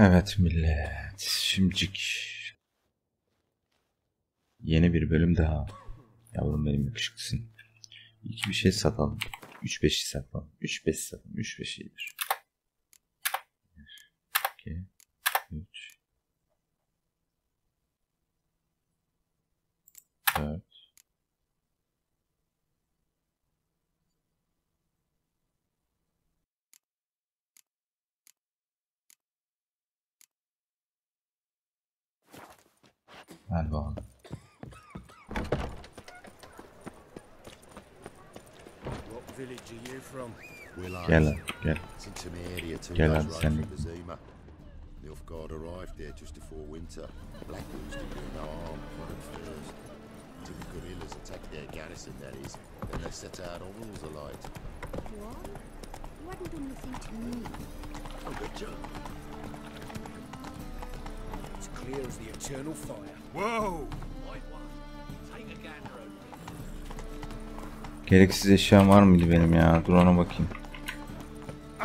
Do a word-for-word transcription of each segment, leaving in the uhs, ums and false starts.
Evet millet, şimdicik yeni bir bölüm daha. Yavrum benim yakışıklısın. İki bir şey satalım. üç beşi satalım. üç beş satalım. üç beş iyidir. bir, iki, üç, dört. Hadi bakalım. Gel lan, gel. Gel lan sen. Nilfgaard arrived there just before winter. Blackwoods did no harm from it first. Till the guerrillas attacked their garrison, that is, and they set out all the light. What? You haven't done anything to me. I got you. It's clear as the eternal fire. Whoa! Gereksiz eşyam var mıydı benim ya? Dur ona bakayım.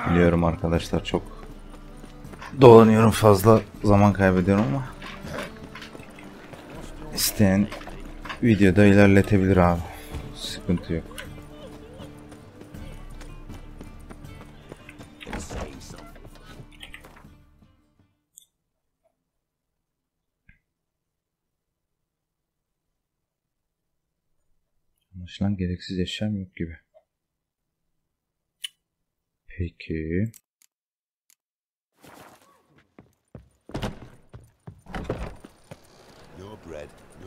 Biliyorum arkadaşlar, çok dolanıyorum, fazla zaman kaybediyorum ama isteyen videoda ilerletebilir abi. Sıkıntı yok. Lan gereksiz eşyam yok gibi. Peki.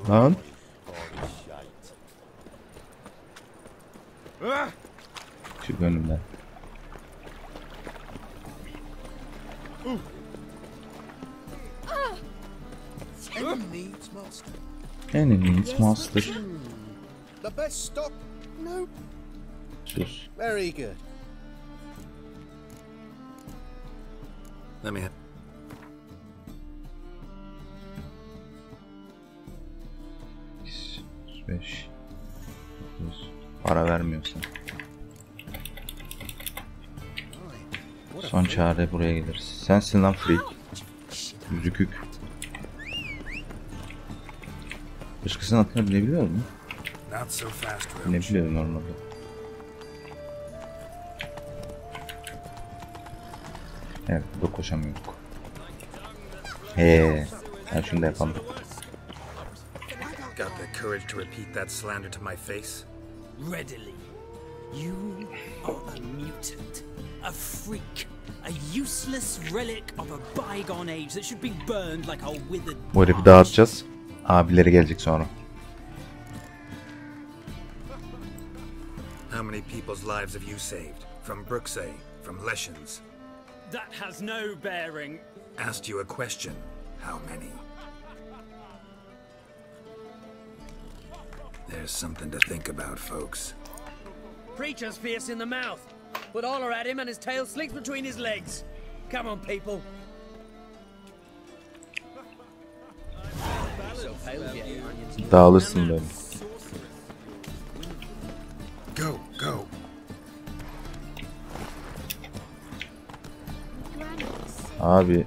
Lan. Çık önümden. Enemies master. The best stop? Nope. Sus. Very good. Let me have. beş. Para vermiyorsan. Son çare buraya geliriz. Sensin lan freak. Yüzükük. Başkasının atına binebiliyor mu? Ne biliyorum normalde. Evet, burada koşamıyorduk. Heee, ben şunu da yapalım. Got the courage to repeat that slander to my face? Readily. You are a mutant, a freak, a useless relic of a bygone age that should be burned like a withered. Bu herifi dağıtacağız. Abileri gelecek sonra. People's lives have you saved from Brooksay, from Leshens? That has no bearing. Asked you a question. How many? There's something to think about, folks. Preacher's fierce in the mouth, but all are at him and his tail slinks between his legs. Come on, people. Dağılırsın ben. Go, go. Abi.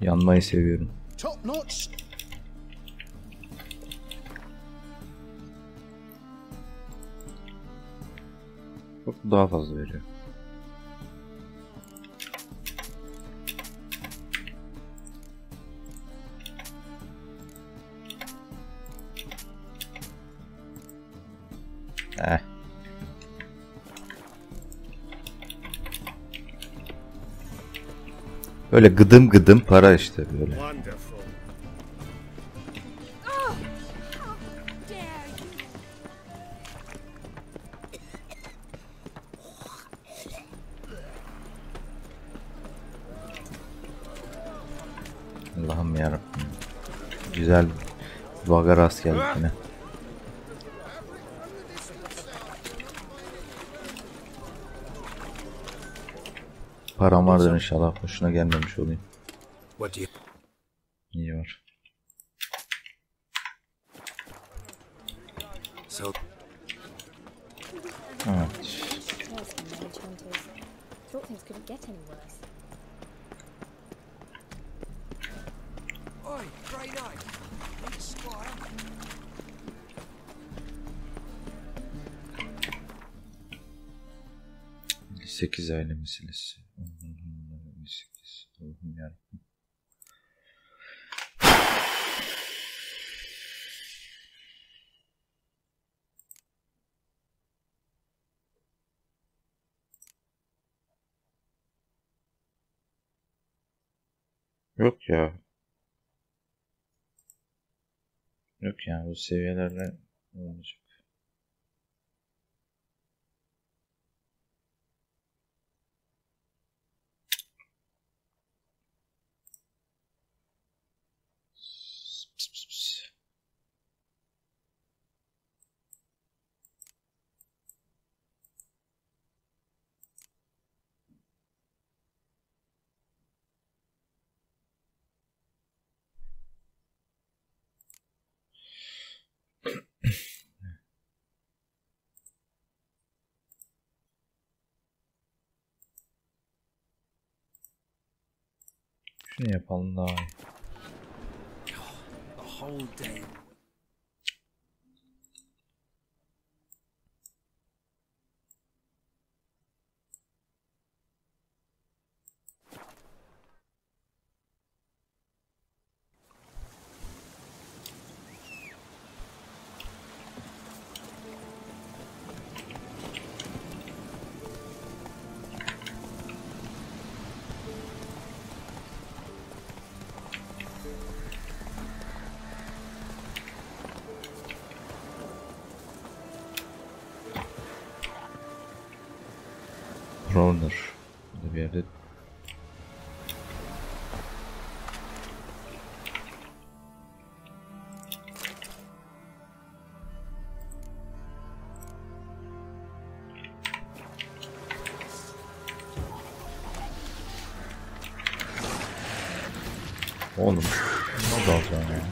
Yanmayı seviyorum. Daha fazla veriyor. Eh. Böyle gıdım gıdım para işte böyle. Allah'ım yarabbim. Güzel vaga rast geldik yine. param vardır inşallah. Hoşuna gelmemiş olayım. İyi var. Evet. elli sekiz aile meselesi. elli sekiz. Allah'ım yarabbim. Yok ya. Yok ya, bu seviyelerle olacak. Şunu yapalım daha iyi. Ronner bir yerde. Oğlum ne oldu ya?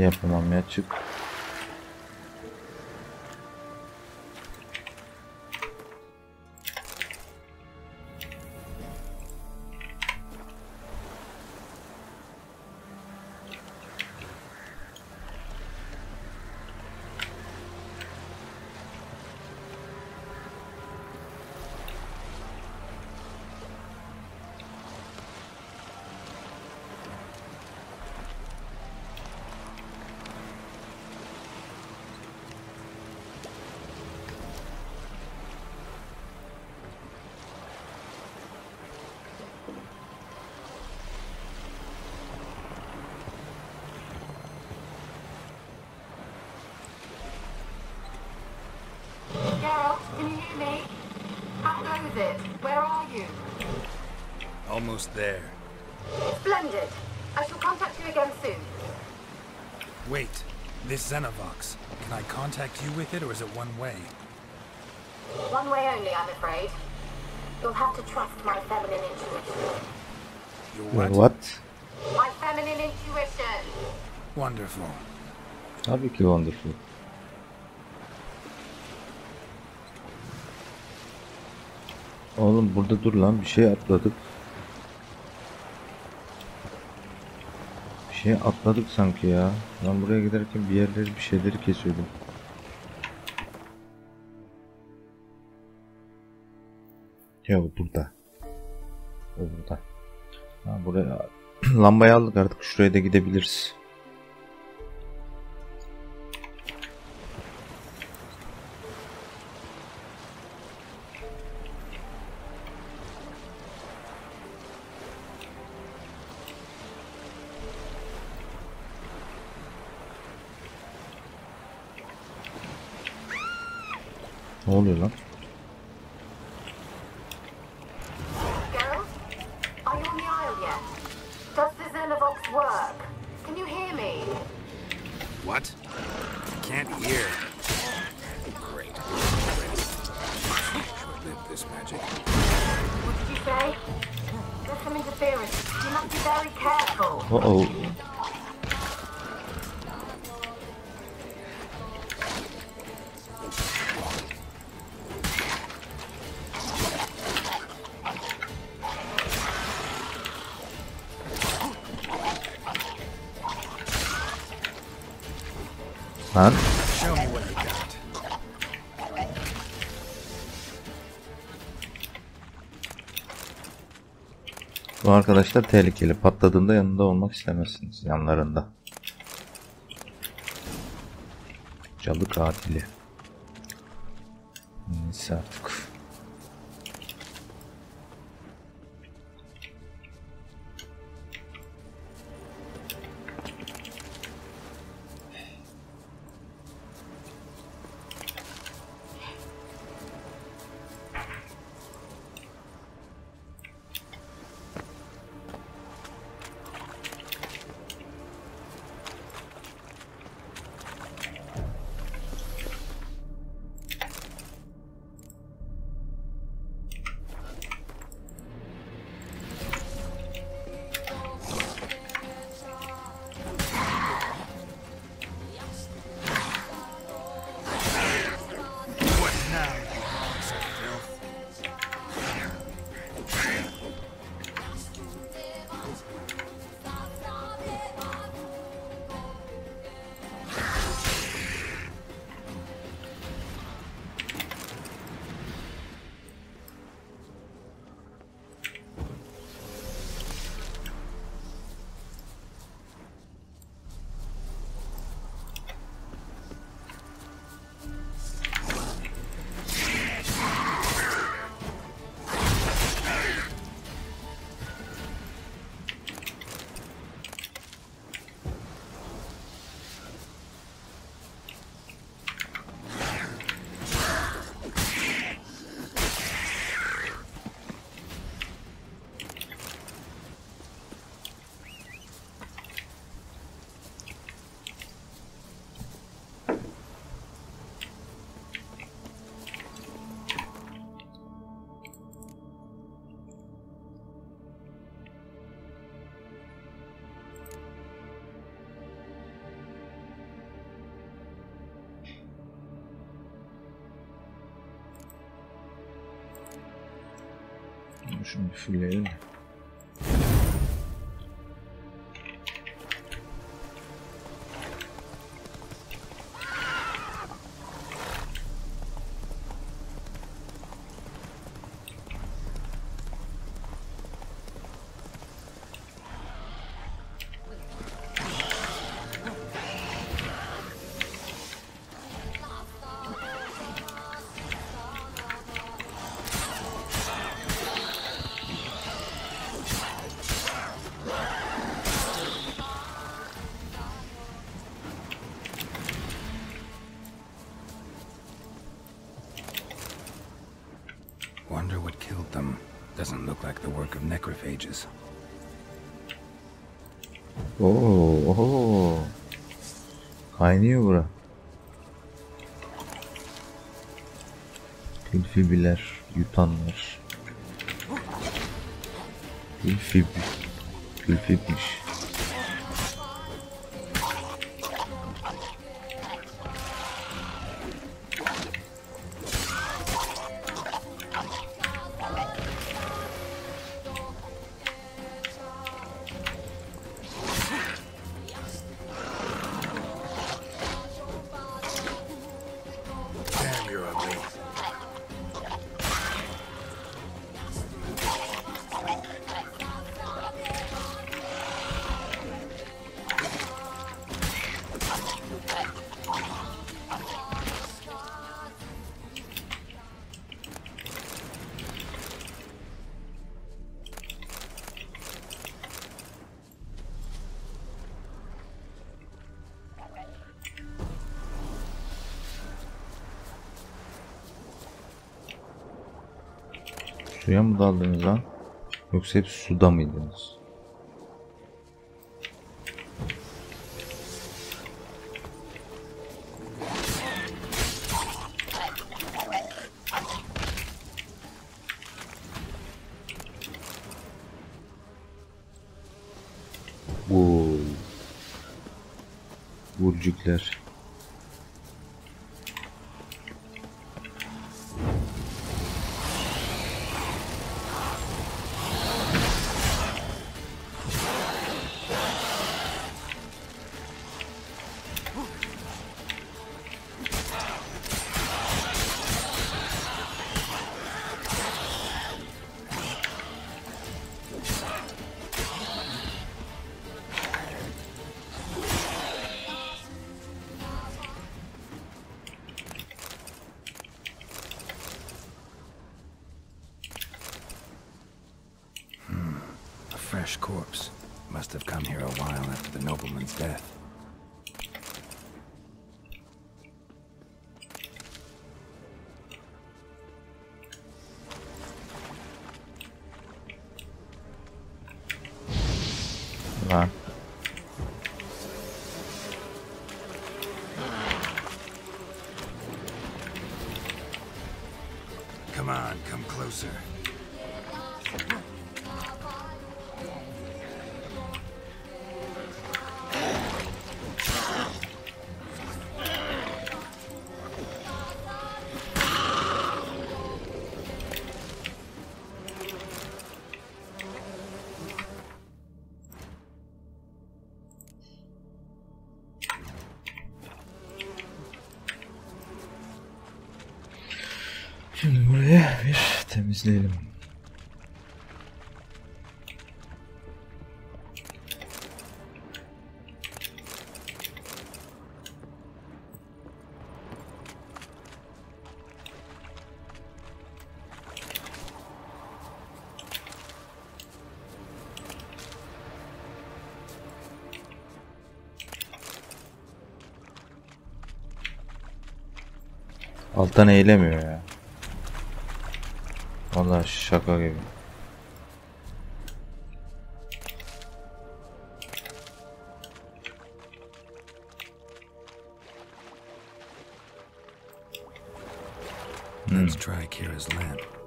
Yapamam ya, çık. Almost there. Splendid. I shall contact you again soon. Wait, this Xenovox. Can I contact you with it, or is it one way? One way only, I'm afraid. You'll have to trust my feminine intuition. Your what? What? My feminine intuition. Wonderful. That'd be wonderful. Oğlum burada dur lan, bir şey atladık. Şey atladık sanki ya. Ben buraya giderken bir yerleri bir şeyleri kesiyordum. Ya o burada. O burada. Ha, buraya lambayı aldık artık. Şuraya da gidebiliriz. Ne oluyor lan? Geralt, are you on the isle yet? Does the Xenovox work? Can you hear me? What? Can't hear. Great. Live this magic. What did you say? There's some interference. You must be very careful. Uh oh. Lan. Bu arkadaşlar tehlikeli. Patladığında yanında olmak istemezsiniz. Yanlarında. Cadı katili. Neyse artık. Şunu bir fulleyelim. Doesn't look like the work of necrophages. Oh, oh. Kaynıyor bura. Pilfibiler, yutanlar. Pilfib. Pilfibmiş. Suya mı daldınız lan? Yoksa hep suda mıydınız? Burcuklar. Corpse must have come here a while after the nobleman's death. Nah. Come on, come closer. İzleyelim. Alttan eğilemiyor ya. Vallahi şaka gibi. Let's try Kira's lamp.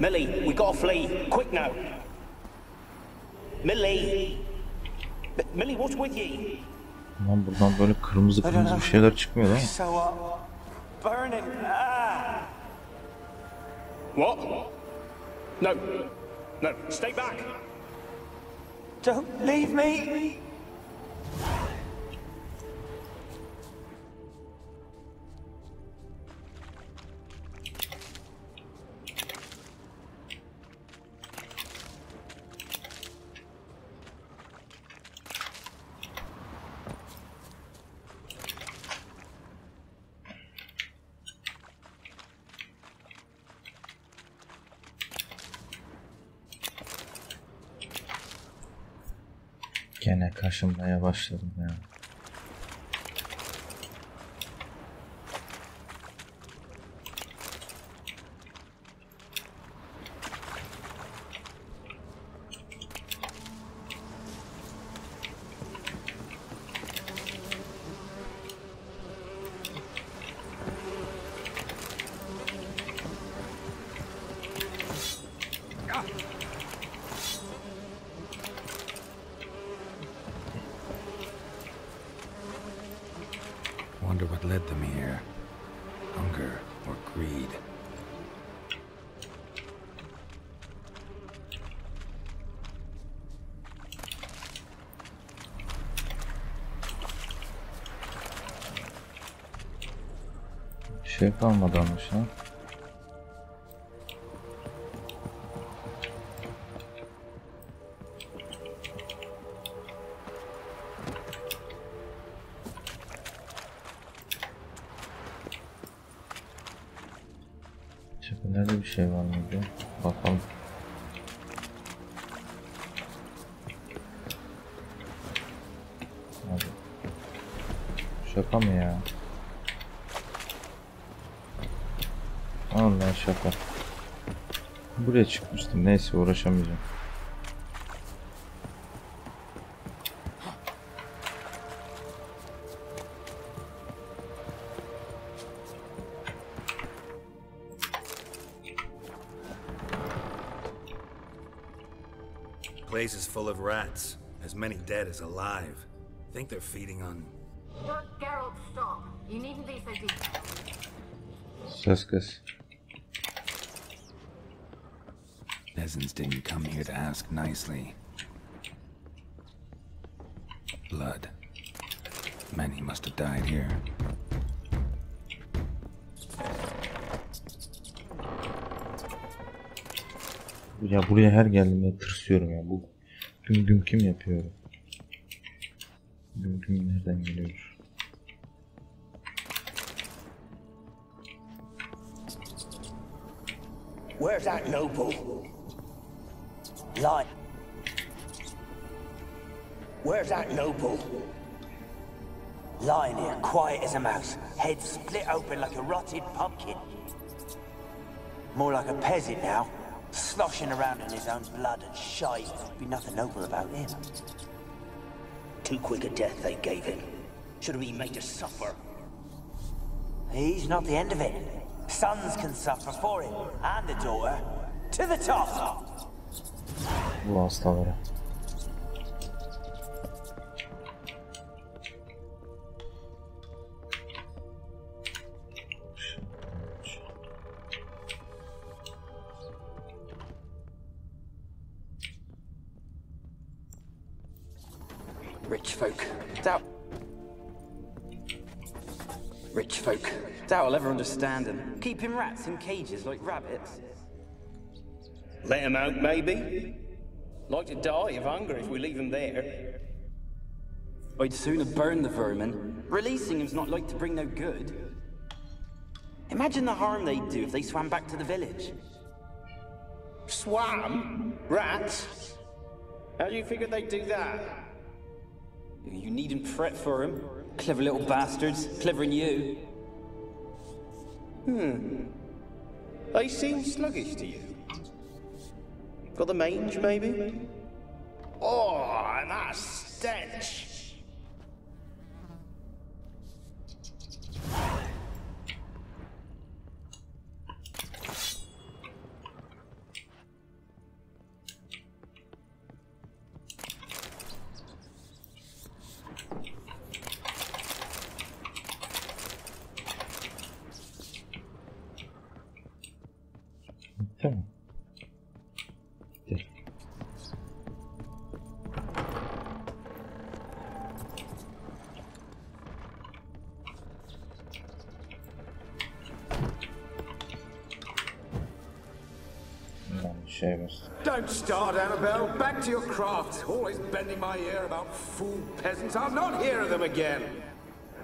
Millie, we gotta flee. Quick now. Millie. M Millie, what's with ye? Lan buradan böyle kırmızı kırmızı bir şeyler çıkmıyor lan. Burning. Ah. What? No. No, stay back. Don't leave me. Gene kaşınmaya başladım ya. Şey kalmadı almış ha. Şurada nerede bir şey var mıydı? Not fun. Şaka mı ya? Allah şaka. Buraya çıkmıştım. Neyse uğraşamayacağım. Place is full of rats, as many dead as alive. Think they're feeding on. Look, Geralt, stop. You needn't be so deep. Peasants didn't come here to ask nicely. Blood. Many must have died here. Ya buraya her geldiğimde tırsıyorum ya, bu güm güm kim yapıyor? Güm güm nereden geliyor? Where's that noble? Light. Where's that noble? Lying here, quiet as a mouse, head split open like a rotted pumpkin. More like a peasant now. Sloshing around in his own blood and shite. There'd be nothing noble about him. Too quick a death they gave him. Should have been made to suffer. He's not the end of it. Sons can suffer for him, and the daughter. To the top! Lost already. Rich folk. Doubt. Rich folk. Doubt I'll ever understand them. Keeping rats in cages like rabbits. Let them out, maybe? Like to die of hunger if we leave them there. I'd sooner burn the vermin. Releasing them's not like to bring no good. Imagine the harm they'd do if they swam back to the village. Swam? Rats? How do you figure they'd do that? You needn't fret for him. Clever little bastards. Clever in you. Hmm. They seem sluggish to you. Got the mange, maybe? Oh, and that stench! Don't start, Annabelle. Back to your craft. Always bending my ear about fool peasants. I'll not hear of them again.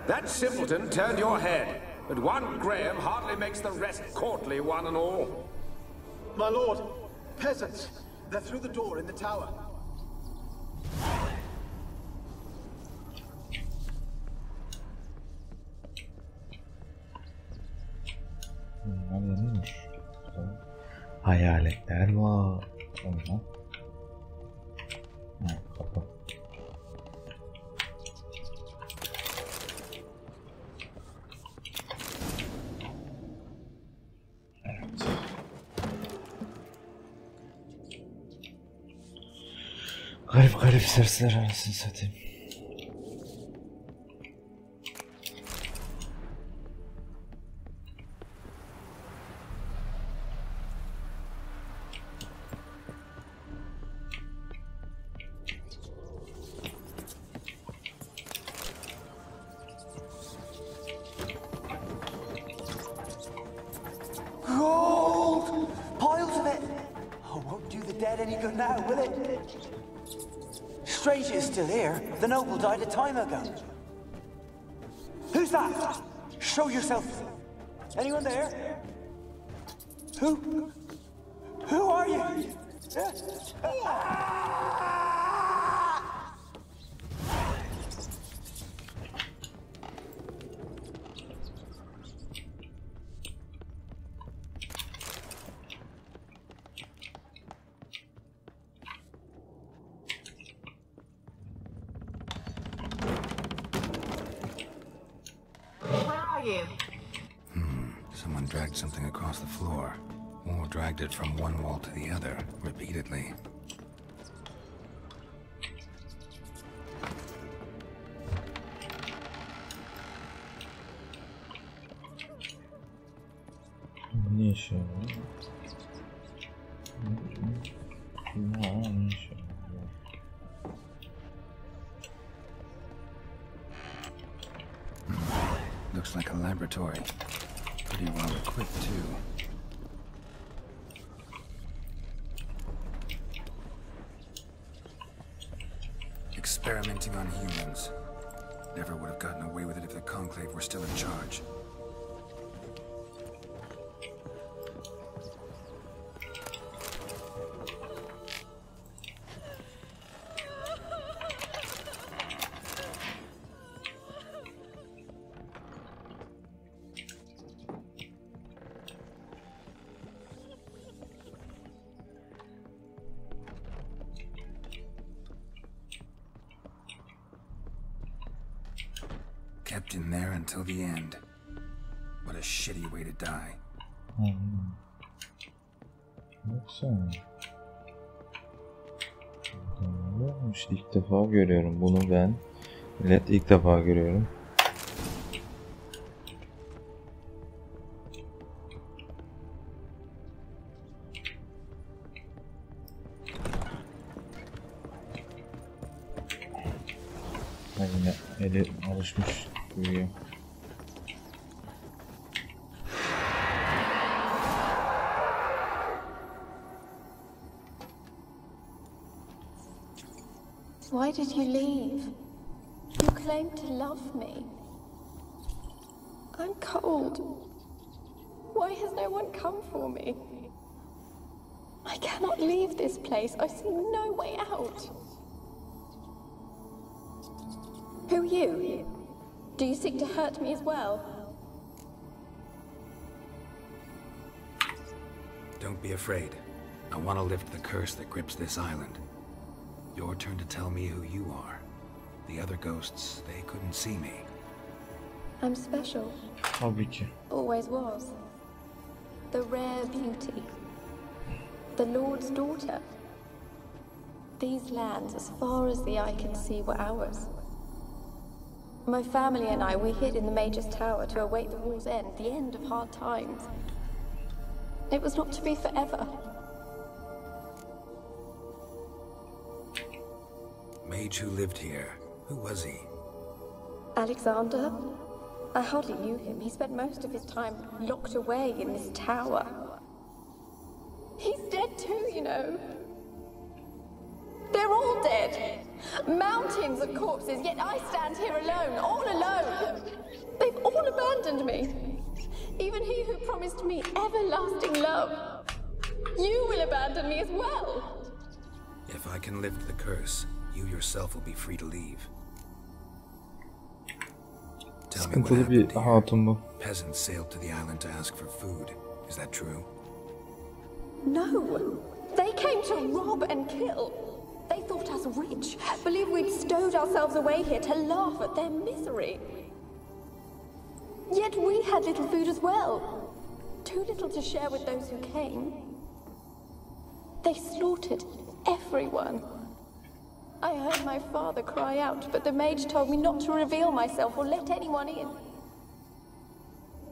That simpleton turned your head, but one Graham hardly makes the rest courtly, one and all. My lord, peasants. They're through the door in the tower. Hayaletler var. Ondan. Ha, kapı. Evet. Garip garip sesler arasını satayım. The noble died a time ago. Who's that? Show yourself. Anyone there? Who? Who are you? Something across the floor, or dragged it from one wall to the other, repeatedly. Looks like a laboratory. Pretty well equipped too. Experimenting on humans. Never would have gotten away with it if the Conclave were still in charge. Kept in there until the end. What a shitty way to die. Um, baksana. Adamlarmış. İlk defa görüyorum bunu ben. Evet, ilk defa görüyorum. Ha, yine eli alışmış. Yeah. Why did you leave? You claimed to love me. I'm cold. Why has no one come for me? I cannot leave this place. I see no way out. Who are you? Do you seek to hurt me as well? Don't be afraid. I want to lift the curse that grips this island. Your turn to tell me who you are. The other ghosts, they couldn't see me. I'm special. I'll beat you. Always was. The rare beauty. The Lord's daughter. These lands, as far as the eye can see, were ours. My family and I, we hid in the Mage's Tower to await the war's end, the end of hard times. It was not to be forever. Mage who lived here, who was he? Alexander? I hardly knew him. He spent most of his time locked away in this tower. He's dead too, you know. They're all dead. Mountains of corpses, yet I stand here alone, all alone. They've all abandoned me. Even he who promised me everlasting love. You will abandon me as well. If I can lift the curse, you yourself will be free to leave. Tell me what happened here. Peasants sailed to the island to ask for food. Is that true? No. They came to rob and kill. They thought us rich, believed we'd stowed ourselves away here to laugh at their misery. Yet we had little food as well. Too little to share with those who came. They slaughtered everyone. I heard my father cry out, but the mage told me not to reveal myself or let anyone in.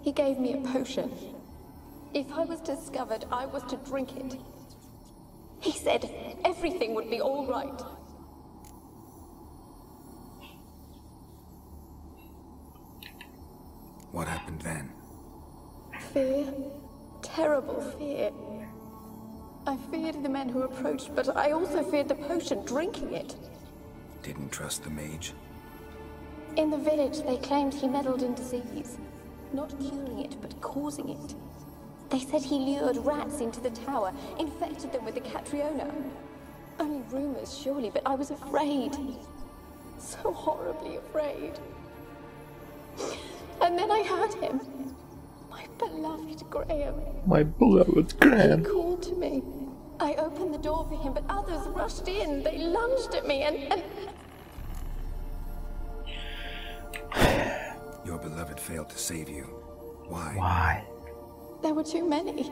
He gave me a potion. If I was discovered, I was to drink it. He said everything would be all right. What happened then? Fear. Terrible fear. I feared the men who approached, but I also feared the potion, drinking it. Didn't trust the mage? In the village, they claimed he meddled in disease. Not curing it, but causing it. They said he lured rats into the tower, infected them with the Catriona. Only rumors, surely, but I was afraid. So horribly afraid. And then I heard him. My beloved Graham. My beloved Graham. He called to me. I opened the door for him, but others rushed in. They lunged at me and... and... Your beloved failed to save you. Why? Why? There were too many.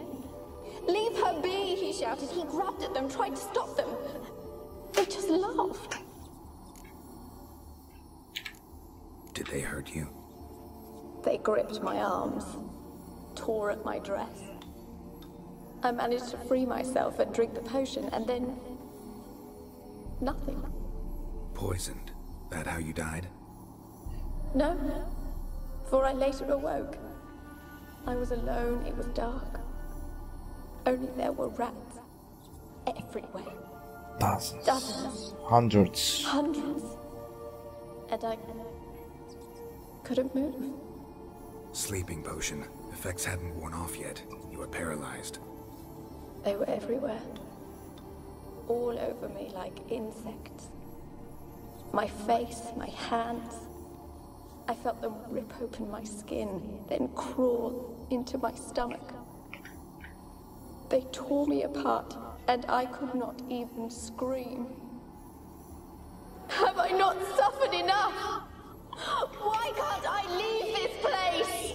Leave her be, he shouted. He grabbed at them, tried to stop them. They just laughed. Did they hurt you? They gripped my arms, tore at my dress. I managed to free myself and drink the potion, and then... nothing. Poisoned? That how you died? No, no. For I later awoke. I was alone, it was dark. Only there were rats. Everywhere. Dozens. Dozens. Hundreds. Hundreds. And I... couldn't move. Sleeping potion. Effects hadn't worn off yet. You were paralyzed. They were everywhere. All over me like insects. My face, my hands. I felt them rip open my skin, then crawl into my stomach. They tore me apart, and I could not even scream. Have I not suffered enough? Why can't I leave this place?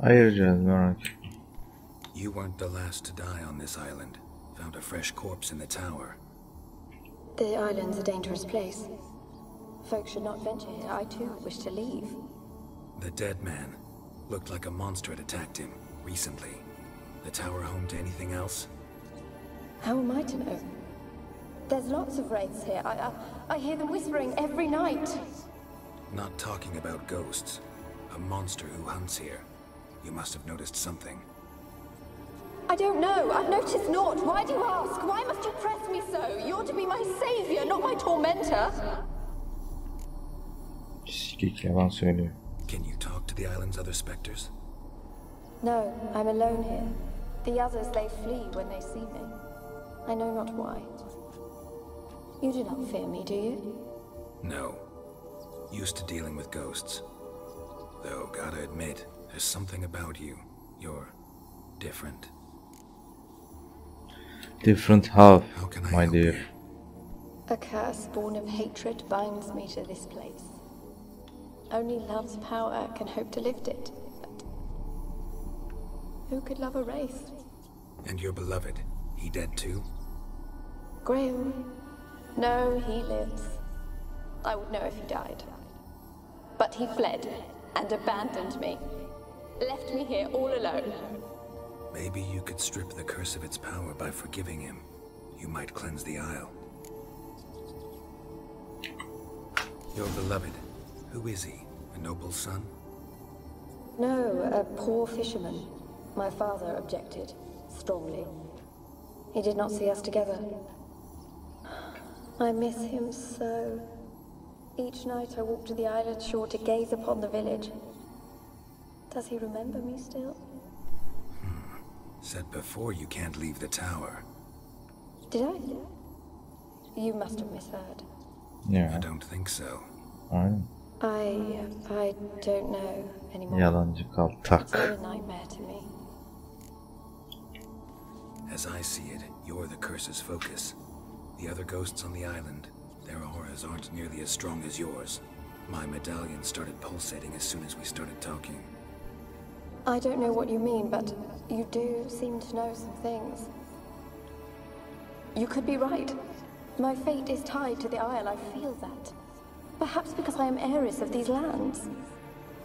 Origen, alright. You weren't the last to die on this island. Found a fresh corpse in the tower. The island's a dangerous place. Folk should not venture here. I too wish to leave. The dead man looked like a monster had attacked him recently. The tower home to anything else? How am I to know? There's lots of wraiths here. I, I, I hear them whispering every night. Not talking about ghosts. A monster who hunts here. You must have noticed something. I don't know. I've noticed naught. Why do you ask? Why must you press me so? You're to be my savior, not my tormentor. Can you talk to the island's other specters? No, I'm alone here. The others, they flee when they see me. I know not why. You do not fear me, do you? No. Used to dealing with ghosts. Though, gotta admit, there's something about you. You're... different. Different half, my dear. A curse born of hatred binds me to this place. Only love's power can hope to lift it. But who could love a race? And your beloved, he dead too? Graham? No, he lives. I would know if he died. But he fled and abandoned me. Left me here all alone. Maybe you could strip the curse of its power by forgiving him. You might cleanse the isle. Your beloved. Who is he? A noble son? No, a poor fisherman. My father objected, strongly. He did not see us together. I miss him so. Each night I walk to the island shore to gaze upon the village. Does he remember me still? Hmm. Said before you can't leave the tower. Did I? You must have misheard. Yeah. I don't think so. Alright. I... I don't know anymore. It's a nightmare to me. As I see it, you're the curse's focus. The other ghosts on the island, their auras aren't nearly as strong as yours. My medallion started pulsating as soon as we started talking. I don't know what you mean, but you do seem to know some things. You could be right. My fate is tied to the isle, I feel that. Perhaps because I am heiress of these lands.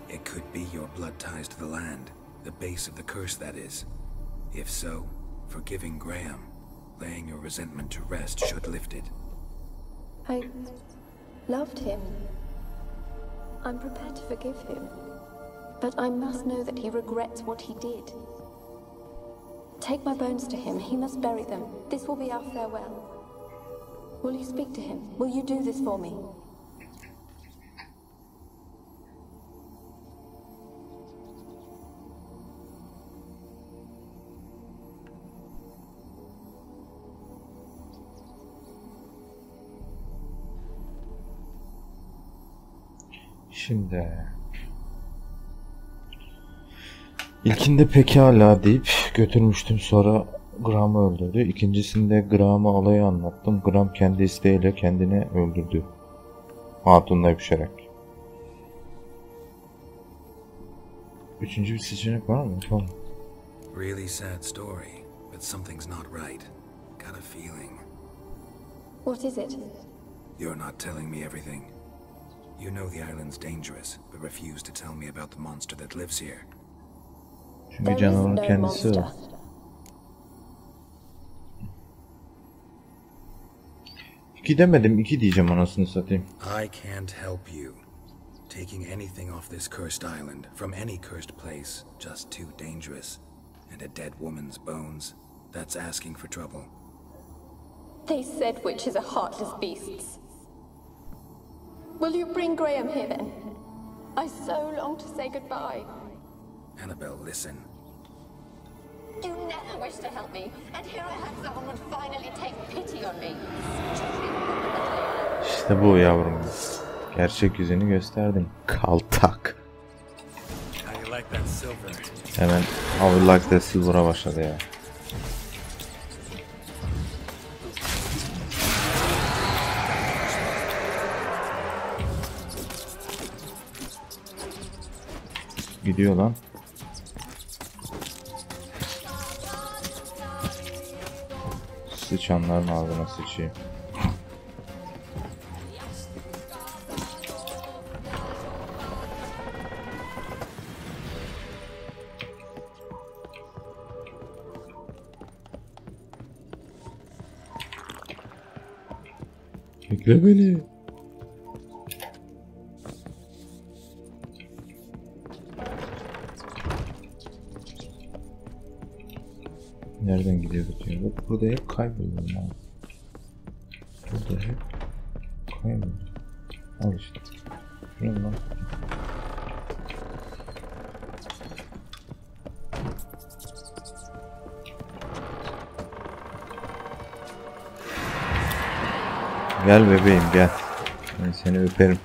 It could be your blood ties to the land, the base of the curse, that is. If so, forgiving Graham, laying your resentment to rest should lift it. I loved him. I'm prepared to forgive him. But I must know that he regrets what he did. Take my bones to him. He must bury them. This will be our farewell. Will you speak to him? Will you do this for me? Şimdi ilkinde pekala deyip götürmüştüm, sonra Graham'ı öldürdü. İkincisinde Graham'a olayı anlattım. Graham kendi isteğiyle kendini öldürdü. Hatunla öpüşerek. Üçüncü bir seçenek var mı? Tamam. Really sad story, but something's not right. Got a feeling. What is it? You're not telling me everything. You know the island's dangerous, but refuse to tell me about the monster that lives here. Çünkü canavarın kendisi var. İki demedim, iki diyeceğim anasını satayım. I can't help you. Taking anything off this cursed island from any cursed place just too dangerous. And a dead woman's bones, that's asking for trouble. They said witches are heartless beasts. Will you bring Graham here then? I so long to say goodbye. Annabelle, listen. You never wished to help me, and here I had someone would finally take pity on me. İşte bu yavrum. Gerçek yüzünü gösterdim. Kaltak. Hemen I would like that silver'a başladı ya. Gidiyor lan. Sıçanların ağzına sıçayım. Bekle beni. Nereden gidiyor bütün? Burada hep kayboluyorum abi. Burada hep kayboluyorum. Al işte. Yine lan. Gel bebeğim gel. Ben seni öperim.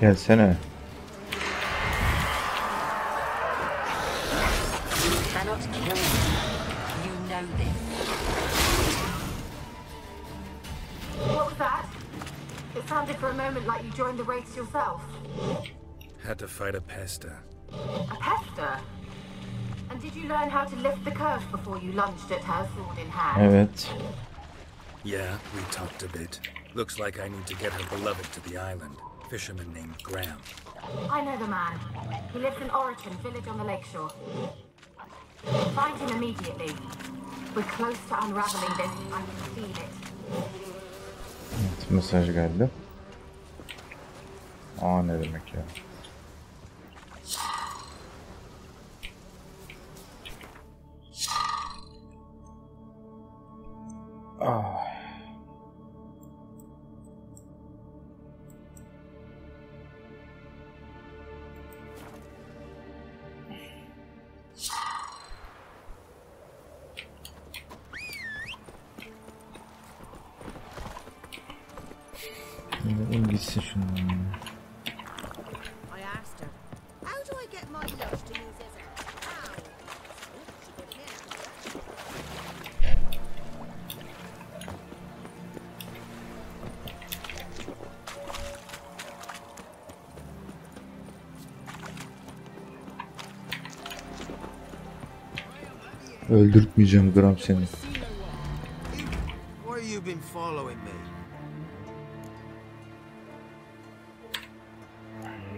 Gelsene. Had to fight a pesta. A pesta? And did you learn how to lift the curse before you lunged at her, sword in hand? Evet. Yeah, we talked a bit. Looks like I need to get her beloved to the island. Fisherman named Graham. I know the man. He lives in Origen, village on the lakeshore. Find him immediately. We're close to unraveling this. I can feel it. Evet, mesaj geldi. Aa, ne demek ya? Ah. I asked her, how do I get my lunch to use as a öldürtmeyeceğim Graham seni. Where have you been following me?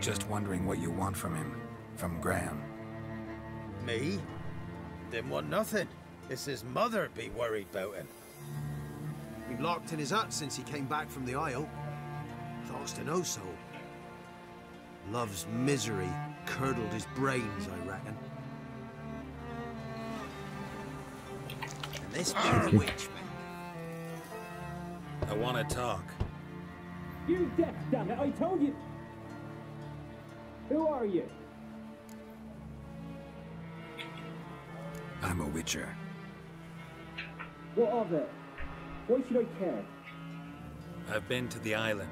Just wondering what you want from him, from Graham. Me? Didn't want nothing. It's his mother be worried about him. We've locked in his hut since he came back from the Isle. Thoughts to no soul. Love's misery curdled his brains, I reckon. And this be a witch, man. I want to talk. You deaf, damn it! I told you. Who are you? I'm a witcher. What of it? Why should I care? I've been to the island.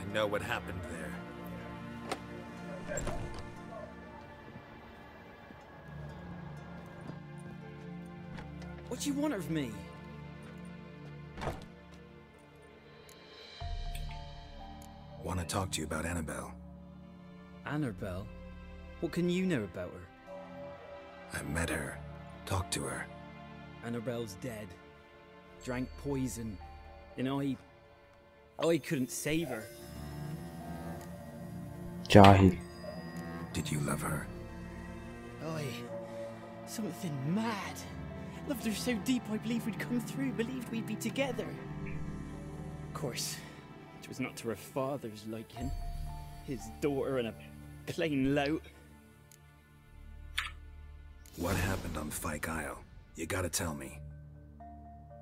I know what happened there. What do you want of me? Want to talk to you about Annabelle. Annabelle? What can you know about her? I met her, talked to her. Annabelle's dead. Drank poison. And I... I couldn't save her. Jahil. Did you love her? I... Something mad. Loved her so deep I believed we'd come through, believed we'd be together. Of course, it was not to her father's liking. His daughter and a... plain lout. What happened on Fyke Isle? You gotta tell me.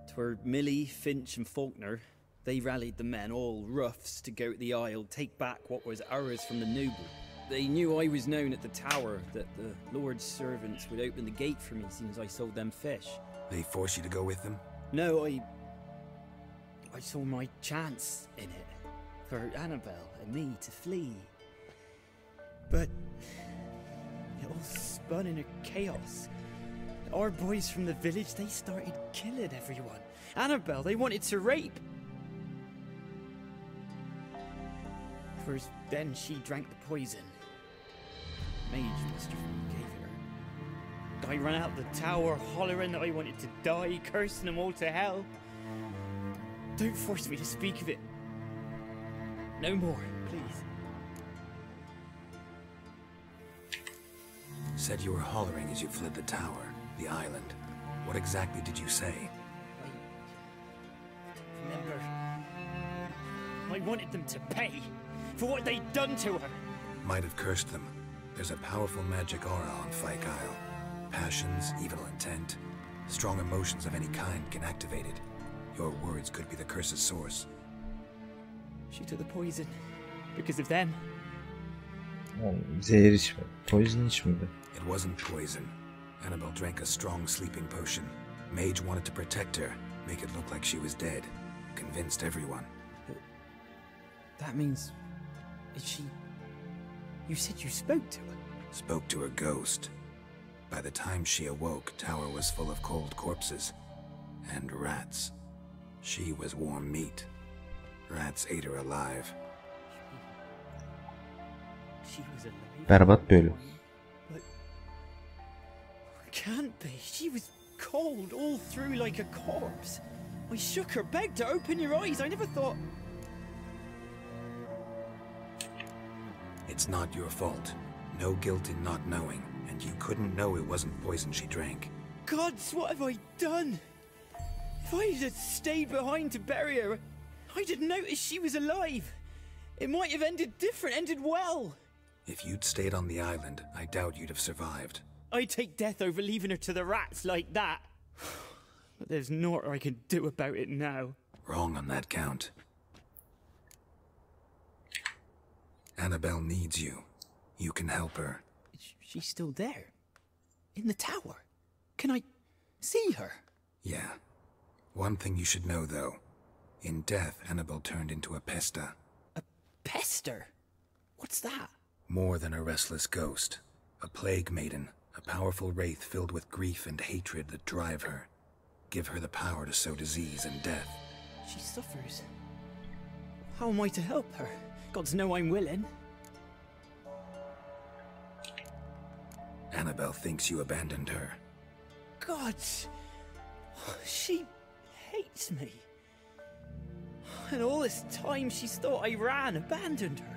'Twere Millie, Finch and Faulkner. They rallied the men, all roughs, to go to the Isle, take back what was ours from the noble. They knew I was known at the tower, that the Lord's servants would open the gate for me as soon as I sold them fish. They forced you to go with them? No, I... I saw my chance in it. For Annabelle and me to flee. But... it all spun in a chaos. Our boys from the village, they started killing everyone. Annabelle, they wanted to rape! First, then she drank the poison. Mage must have gave her. I ran out the tower hollering that I wanted to die, cursing them all to hell. Don't force me to speak of it. No more, please. Said you were hollering as you fled the tower, the island. What exactly did you say? I remember. I wanted them to pay for what they'd done to her. Might have cursed them. There's a powerful magic aura on Fyke Isle. Passions, evil intent, strong emotions of any kind can activate it. Your words could be the curse's source. She took the poison because of them. Poison? It wasn't poison. Annabelle drank a strong sleeping potion. Mage wanted to protect her, make it look like she was dead. Convinced everyone. But that means... is she... You said you spoke to her? Spoke to her ghost. By the time she awoke, tower was full of cold corpses. And rats. She was warm meat. Rats ate her alive. She, she was alive. Berbat böyle. But, can't be. She was cold all through like a corpse. I shook her, begged her, open your eyes. I never thought. It's not your fault. No guilt in not knowing, and you couldn't know it wasn't poison she drank. Gods, what have I done? If I had stayed behind to bury her. I didn't notice she was alive. It might have ended different, ended well. If you'd stayed on the island, I doubt you'd have survived. I'd take death over leaving her to the rats like that. But there's naught I can do about it now. Wrong on that count. Annabelle needs you. You can help her. She's still there. In the tower. Can I see her? Yeah. One thing you should know, though. In death, Annabelle turned into a pesta. Pester? What's that? More than a restless ghost. A plague maiden. A powerful wraith filled with grief and hatred that drive her. Give her the power to sow disease and death. She suffers. How am I to help her? Gods know I'm willing. Annabelle thinks you abandoned her. Gods! She hates me. And all this time she's thought I ran, abandoned her.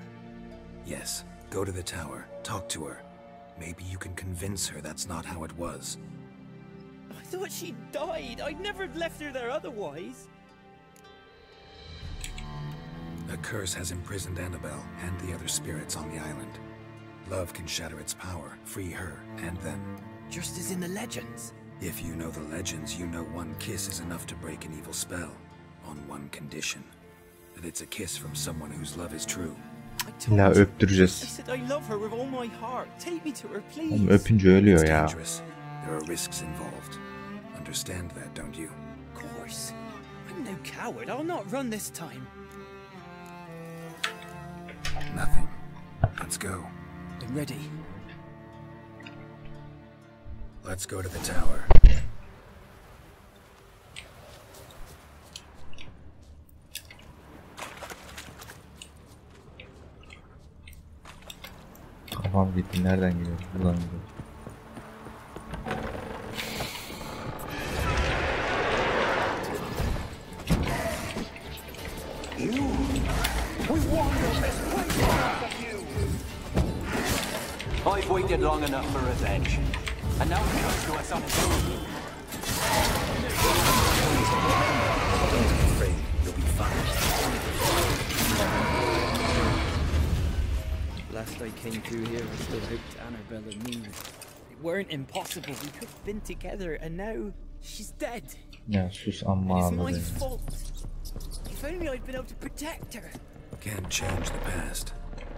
Yes, go to the tower, talk to her. Maybe you can convince her that's not how it was. I thought she died. I'd never left her there otherwise. A curse has imprisoned Annabelle and the other spirits on the island. Love can shatter its power, free her and them. Just as in the legends. If you know the legends, you know one kiss is enough to break an evil spell. On one condition. That it's a kiss from someone whose love is true. Ya öptüreceğiz. I said I love her with all my heart. Take me to her, please. Oğlum öpünce ölüyor ya. There are risks involved. Understand that, don't you? Of course. I'm no coward. I'll not run this time. Nothing. Let's go. I'm ready. Let's go to the tower. Kafam gitti. Nereden geliyor? Buradan geliyor. I've waited long enough for revenge. And now it comes to us on its own. Don't be afraid, you'll be fine. Last I came through here, I still hoped Annabelle and me. It weren't impossible, we could have been together, and now she's dead. Yeah, she's unmarked. It's my fault. If only I'd been able to protect her. Can't change the past,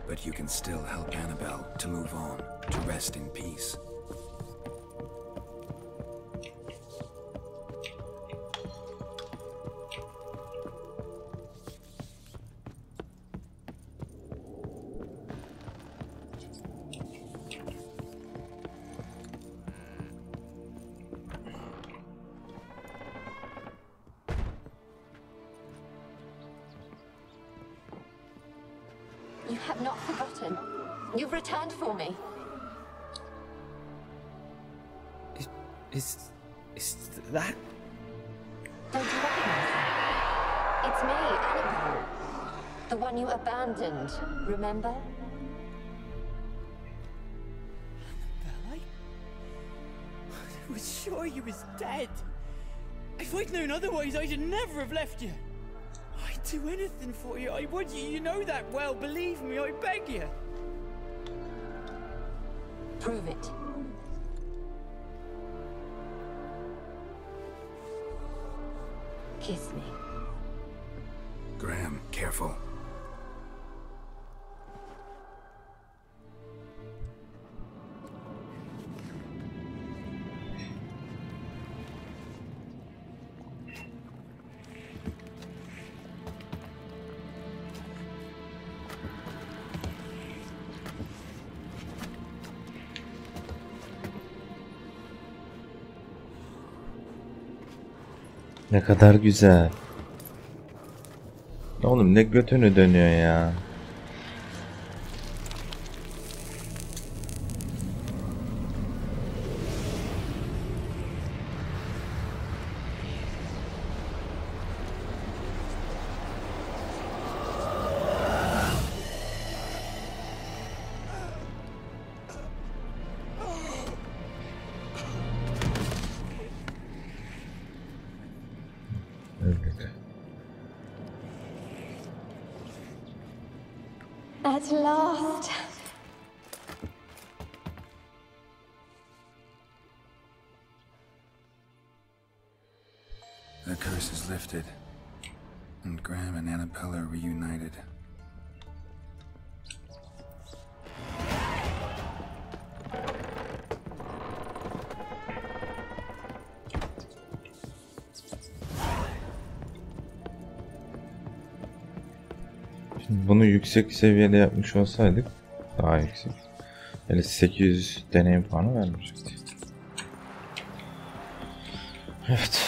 but you can still help Annabelle to move on, to rest in peace. Remember? Annabelle, I... I was sure you was dead. If I'd known otherwise, I'd never have left you. I'd do anything for you. I would. You, you know that well. Believe me, I beg you. Prove it. Kiss me. Graham, careful. Ne kadar güzel. Oğlum ne götünü dönüyor ya. bunu yüksek seviyede yapmış olsaydık daha yüksek. Öyle sekiz yüz deneyim puanı vermiştik. Evet.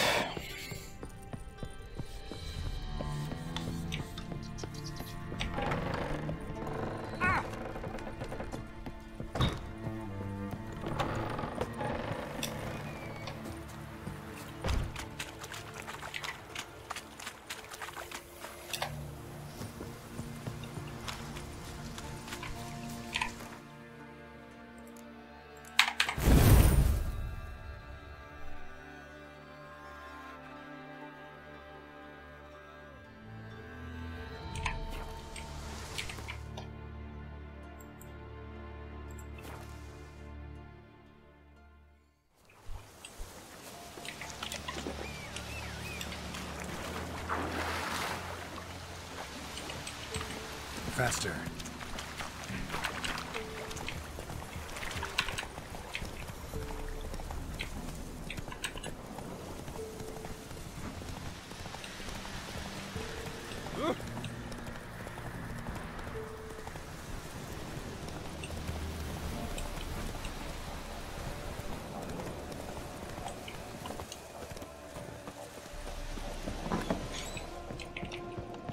Faster.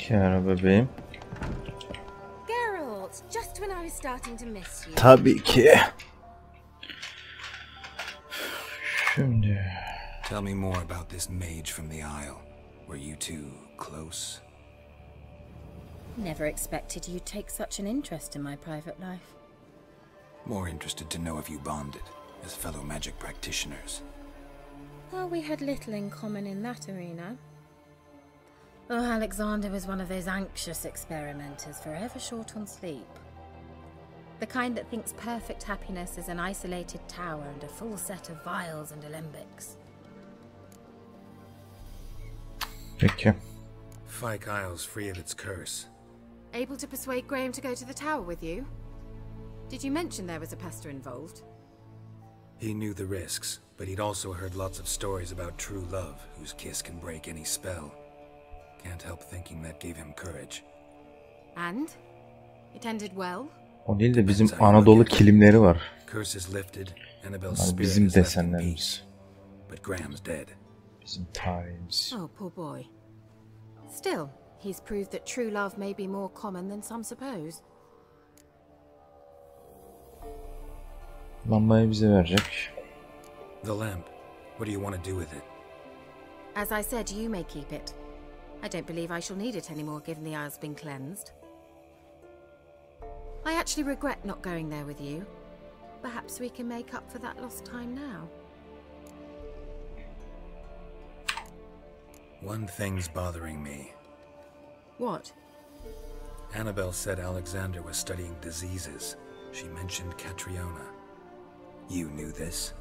Canım bebeğim. Tabii ki. Şimdi. Tell me more about this mage from the Isle. Were you two close? Never expected you'd take such an interest in my private life. More interested to know if you bonded as fellow magic practitioners. Well, we had little in common in that arena. Oh, Alexander was one of those anxious experimenters, forever short on sleep. The kind that thinks perfect happiness is an isolated tower and a full set of vials and alembics. Okay. Fyke Isle's free of its curse. Able to persuade Graham to go to the tower with you? Did you mention there was a pesta involved? He knew the risks, but he'd also heard lots of stories about true love, whose kiss can break any spell. Can't help thinking that gave him courage. And? It ended well? O değil de bizim Anadolu kilimleri var. Bunlar bizim desenlerimiz. Bizim tarihimiz. Oh, poor boy. Still, he's proved that true love may be more common than some suppose. Lambayı bize verecek. The lamp. What do you want to do with it? As I said, you may keep it. I don't believe I shall need it anymore, given the Isle's been cleansed. I actually regret not going there with you. Perhaps we can make up for that lost time now. One thing's bothering me. What? Annabelle said Alexander was studying diseases. She mentioned Catriona. You knew this?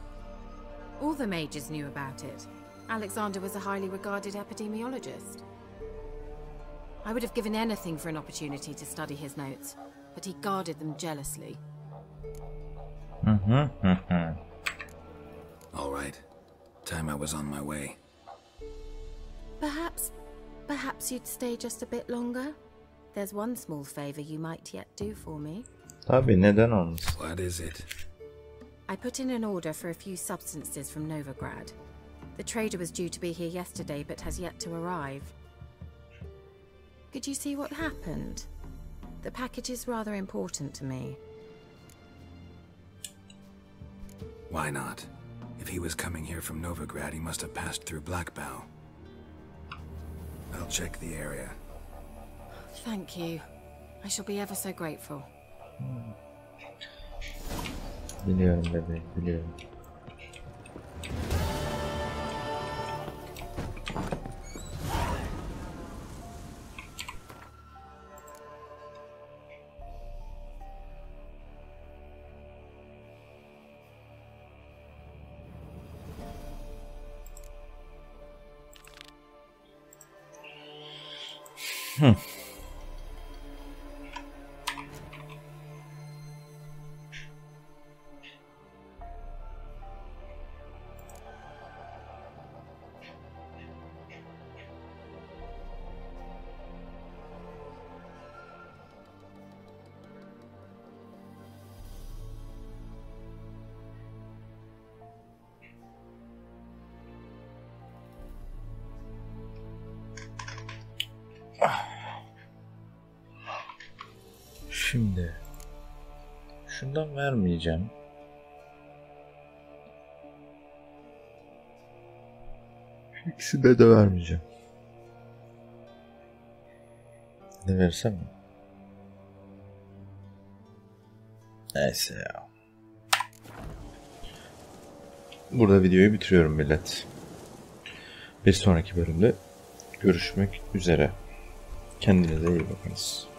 All the mages knew about it. Alexander was a highly regarded epidemiologist. I would have given anything for an opportunity to study his notes. But he guarded them jealously. Mm-hmm, mm-hmm. All right. Time I was on my way. Perhaps... Perhaps you'd stay just a bit longer? There's one small favor you might yet do for me. Tabii, neden olmasın? What is it? I put in an order for a few substances from Novigrad. The trader was due to be here yesterday, but has yet to arrive. Could you see what happened? The package is rather important to me. Why not? If he was coming here from Novigrad, he must have passed through Black Bough. I'll check the area. Thank you. I shall be ever so grateful. Hmm. Biliyorum bebeğim, biliyorum. Hmm. Şimdi şundan vermeyeceğim. İkisine de vermeyeceğim. Ne versem mi? Neyse ya. Burada videoyu bitiriyorum millet. Bir sonraki bölümde görüşmek üzere. Kendinize iyi bakınız.